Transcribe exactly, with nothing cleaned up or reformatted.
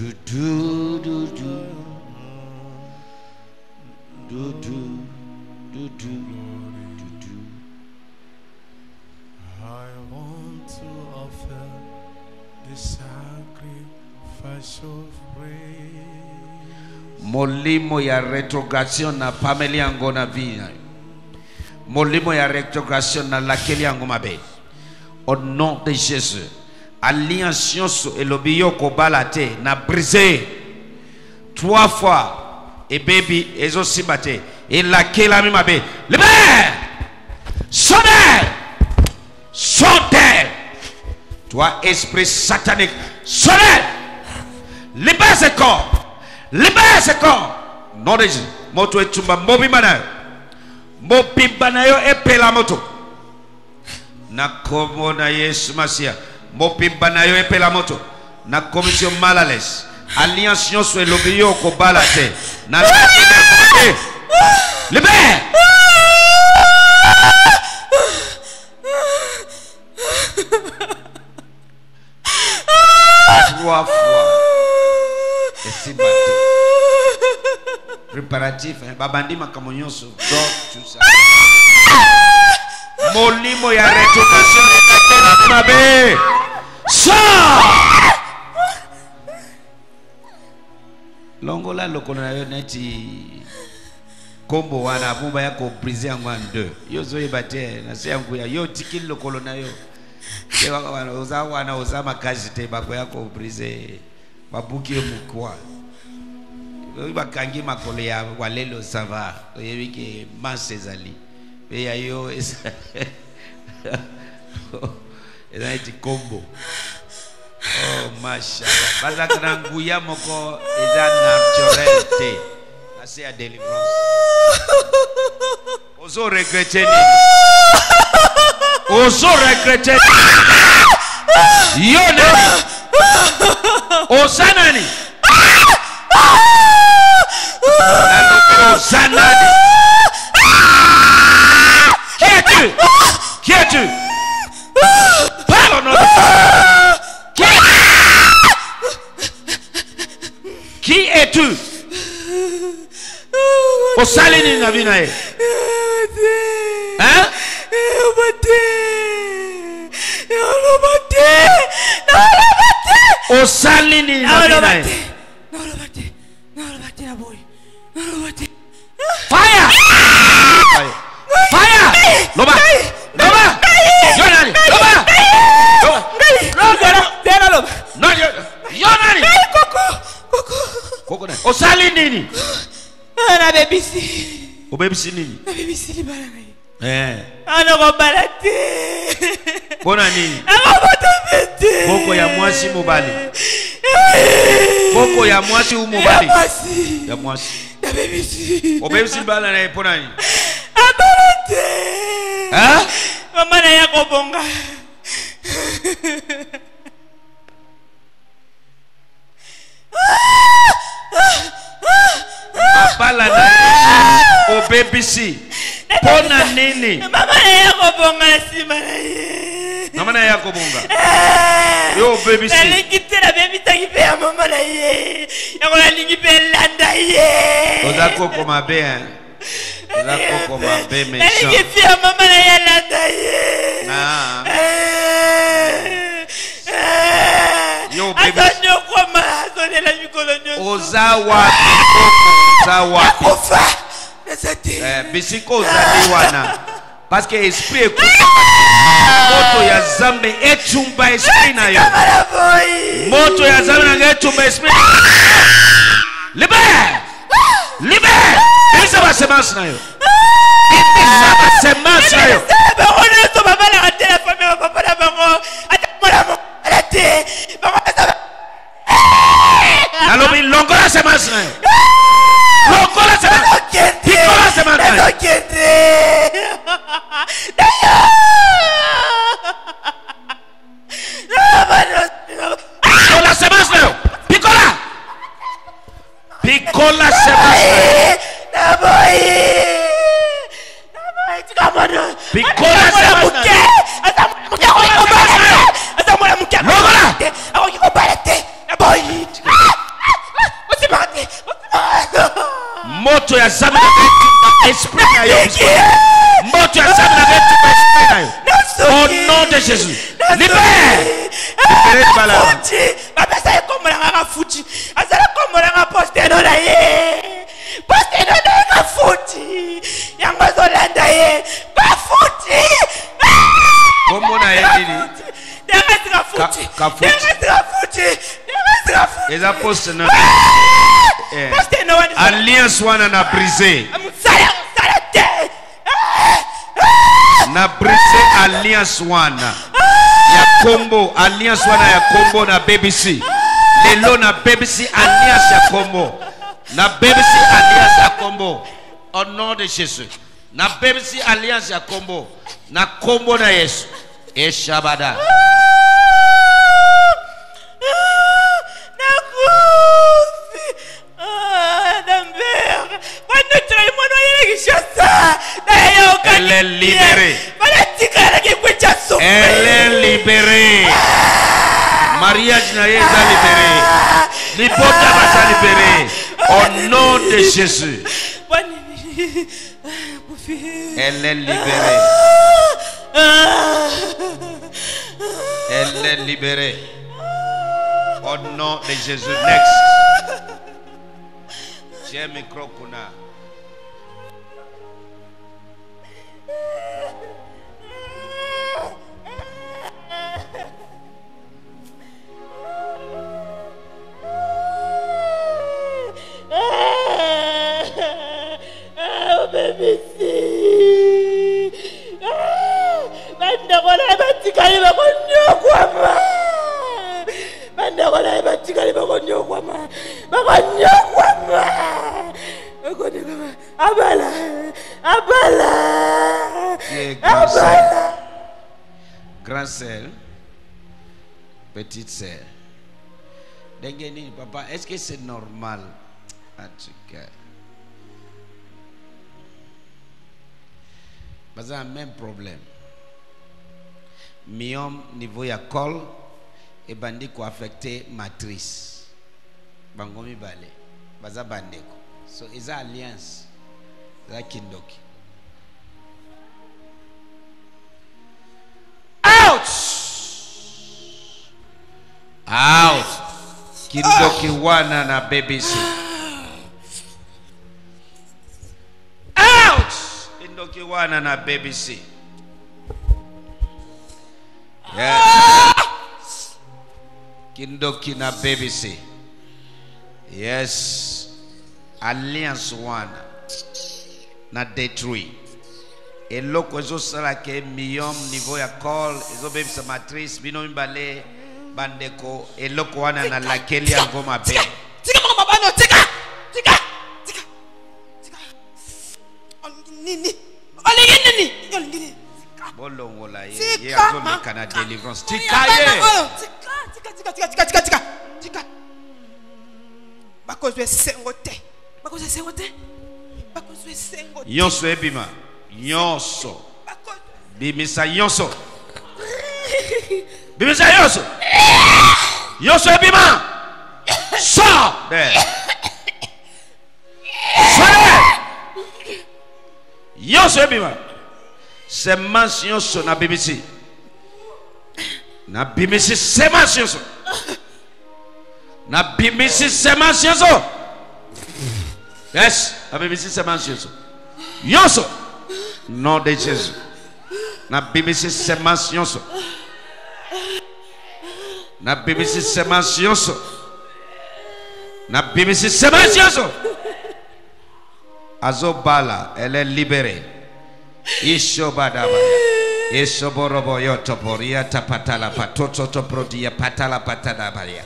do do do do do do do do. I want to offer the sacrifice of praise. Molimo ya retrogression na familia yangu na vina. Molimo ya retrogression na lakeli yangu mabe. Au nom de Jésus. Alliance et l'obéo kobalate n'a brisé trois fois et baby et aussi batté et la kela mi mabe le père sonne sonne toi esprit satanique sonne libère ce corps libère ce corps non de moto et tumba mobi mana mobi bana yo epela moto na komo na Yesu masia Mopibanayo epe la moto na commission malales alliance yon sou elobio ko balate na le père trois fois et si batte préparatif babandi makamonyon sou donc tout ça molimo ya retrogression et la mabe Longola lokonayo neti kombo wana bumba yako brise yangu ndo yozo ibate na sangu ya yo tikili lokonayo ke wana uzawa wana uzama kazi te bako yako brise babuki mukwa bakangi makole ya walelo sava yebike masezali ya yo esa esa eti kombo. Oh, mashallah. Baza kananguya moko eza naturel te. Ase ya délivrance. Ozo regrete ni. Ozo regrete ni. Yo nani. Ozana ni. Ozana ni. Qui es-tu? Qui es-tu? Parle au nom de qui es-tu? Au salini na vinae. Hein? Au bate. Au bate. Au salini na vinae. Au bate. Au bate na boy. Au bate. Fire! Fire! Loba. Loba. Yonani. Loba. Loba. Loba. Yonani. O sali nini? Ana babisi. O babisi nini? Na babisi ni bana ngai. Eh. Ana go balati. Bona nini? Ana botabete. Boko ya mwasi mobali. Boko ya mwasi umobali. Ya mwasi. Na babisi. O babisi bana ngai bona nini? Abalati. Eh? Mama na yako bonga. Abala na o babysi pona nini mama yako bonga simana ye mama yako bonga yo babysi ele kitera baby takipe mama na ye yako la lingi pelanda ye ozako koma be hein ozako koma be me cha ele kitera mama na ye landa ye na yo baby Ozawa Ozawa Bisiko Ozali wana parce que esprit écoute moto ya zambe etumba esprit na yo moto ya zambe na etumba esprit libère libère esa ba semence na yo esa ba semence na yo oneto baba la rater la famille papa la bango atamola la té alors il longola se masne. Longola se masne. Longola se masne. Longola se masne. Picola. Picola se masne. Na boy. Na boy. Picola se masne. Atamola mukia. Atamola mukia. Longola. Ako yobarte. Na boy. na brise alliance wana ya Kombo, alliance wana ya Kombo na B B C lelo na B B C alliance ya Kombo na B B C alliance ya Kombo au nom de Jésus na B B C alliance ya Kombo na Kombo na Yesu e shabada Elle est libérée. Elle est libérée. Mariage n'a pas été libéré. L'hypothèse va se libérer. Au nom de Jésus. Elle est libérée. Elle est libérée. Au nom de Jésus. Next. J'ai un micro qu'on a. Grande sœur, petite sœur, papa, est-ce que c'est normal? En tout cas, parce que même problème. Miom niveau ya col et bandiko affecté matrice. Bangomi balé, baza bandeko. So is alliance, la kindoki. Out, out. Kindoki wana na baby si. Out. Kindoki wana na baby si. Yes. Kindoki na baby si. Yes. Alliance wana na day three. Et loko zo sala ke miyom niveau ya call zo baby sa matrice bino mbale bandeko et loko wana na lakeli ya ngoma be. Tika mama bana tika tika tika tika. Onini. Olengini olengini. Bolongo la ye ye azo mekana deliverance tika ye. Tika tika tika tika tika tika tika. Bakozwe sengote. Bakozwe sengote. Bakozwe sengote. Yonso ebima. Yonso bimisa yonso bimisa yonso yonso ebima sort there yonso ebima semence yonso na bimisi na bimisi semence yonso na bimisi semence yonso yes na bimisi semence yonso yonso nom de Jésus. Na bimisi semence yonso. Na bimisi semence yonso. Na bimisi semence yonso. Azobala, elle est libérée. Ishobadaba. Ishoborobo yotoporia tapatala patoto prodia patala patadabaya.